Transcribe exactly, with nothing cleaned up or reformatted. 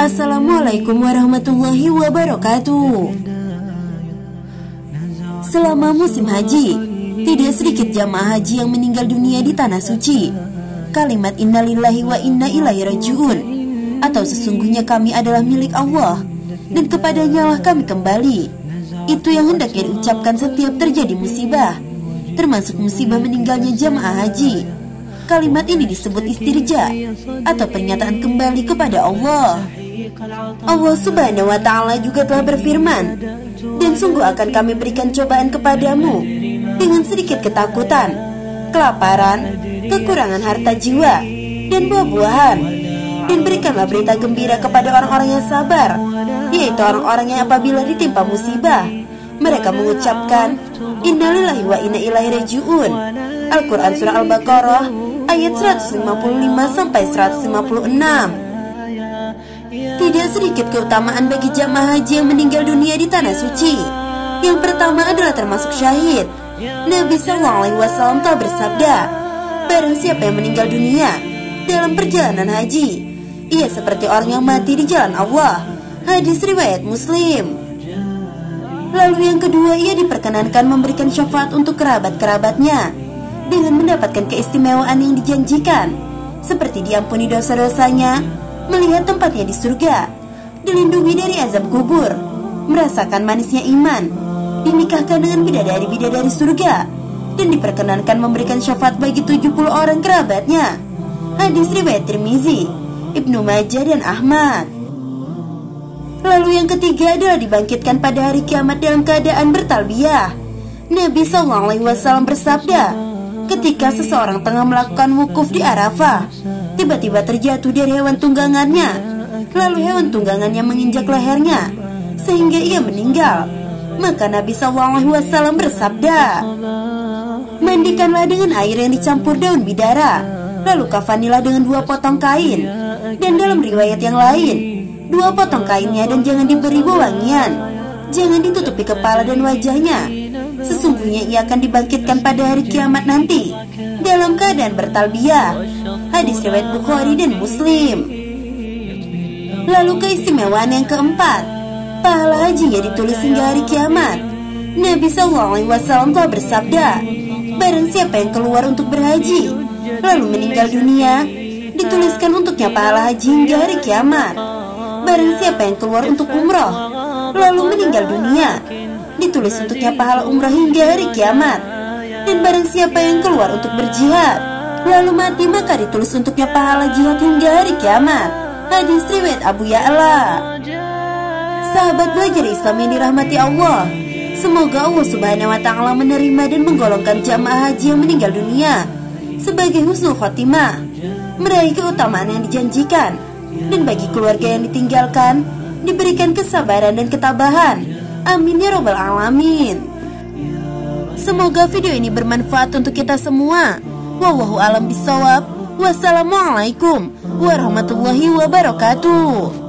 Assalamualaikum warahmatullahi wabarakatuh. Selama musim haji, tidak sedikit jamaah haji yang meninggal dunia di tanah suci. Kalimat innalillahi wa inna ilaih raji'un, atau sesungguhnya kami adalah milik Allah dan kepadanya lah kami kembali, itu yang hendaknya diucapkan setiap terjadi musibah, termasuk musibah meninggalnya jamaah haji. Kalimat ini disebut istirja atau pernyataan kembali kepada Allah. Allah subhanahu wa ta'ala juga telah berfirman, dan sungguh akan kami berikan cobaan kepadamu dengan sedikit ketakutan, kelaparan, kekurangan harta jiwa, dan buah-buahan. Dan berikanlah berita gembira kepada orang-orang yang sabar, yaitu orang-orang yang apabila ditimpa musibah, mereka mengucapkan innalillahi wa inna ilaih raji'un. Al-Quran Surah Al-Baqarah ayat seratus lima puluh lima sampai seratus lima puluh enam. Tidak sedikit keutamaan bagi jamaah haji yang meninggal dunia di tanah suci. Yang pertama adalah termasuk syahid. Nabi Sallallahu Alaihi Wasallam telah bersabda, barang siapa yang meninggal dunia dalam perjalanan haji, ia seperti orang yang mati di jalan Allah. Hadis riwayat Muslim. Lalu yang kedua, ia diperkenankan memberikan syafaat untuk kerabat-kerabatnya dengan mendapatkan keistimewaan yang dijanjikan, seperti diampuni dosa-dosanya, melihat tempatnya di surga, dilindungi dari azab kubur, merasakan manisnya iman, dinikahkan dengan bidadari-bidadari surga, dan diperkenankan memberikan syafaat bagi tujuh puluh orang kerabatnya. Hadis riwayat Tirmizi, Ibnu Majah, dan Ahmad. Lalu yang ketiga adalah dibangkitkan pada hari kiamat dalam keadaan bertalbiah. Nabi Sallallahu Alaihi Wasallam bersabda, ketika seseorang tengah melakukan wukuf di Arafah, tiba-tiba terjatuh dari hewan tunggangannya, lalu hewan tunggangannya menginjak lehernya sehingga ia meninggal. Maka Nabi Sallallahu Alaihi Wasallam bersabda, mandikanlah dengan air yang dicampur daun bidara, lalu kafanilah dengan dua potong kain. Dan dalam riwayat yang lain, dua potong kainnya, dan jangan diberi wewangian, jangan ditutupi kepala dan wajahnya. Sesungguhnya ia akan dibangkitkan pada hari kiamat nanti dalam keadaan bertalbiah. Hadis riwayat Bukhari dan Muslim. Lalu keistimewaan yang keempat, pahala hajinya ditulis hingga hari kiamat. Nabi Sallallahu Alaihi Wasallam telah bersabda, barang siapa yang keluar untuk berhaji lalu meninggal dunia, dituliskan untuknya pahala haji hingga hari kiamat. Barang siapa yang keluar untuk umrah lalu meninggal dunia, ditulis untuknya pahala umrah hingga hari kiamat. Dan barang siapa yang keluar untuk berjihad lalu mati, maka ditulis untuknya pahala jihad hingga hari kiamat. Hadis riwayat Abu Ya'la. Sahabat belajar Islam yang dirahmati Allah, semoga Allah subhanahu wa ta'ala menerima dan menggolongkan jamaah haji yang meninggal dunia sebagai husnul khotimah, meraih keutamaan yang dijanjikan. Dan bagi keluarga yang ditinggalkan, diberikan kesabaran dan ketabahan. Amin ya robbal alamin. Semoga video ini bermanfaat untuk kita semua. Wallahu alam bishawab. Wassalamualaikum warahmatullahi wabarakatuh.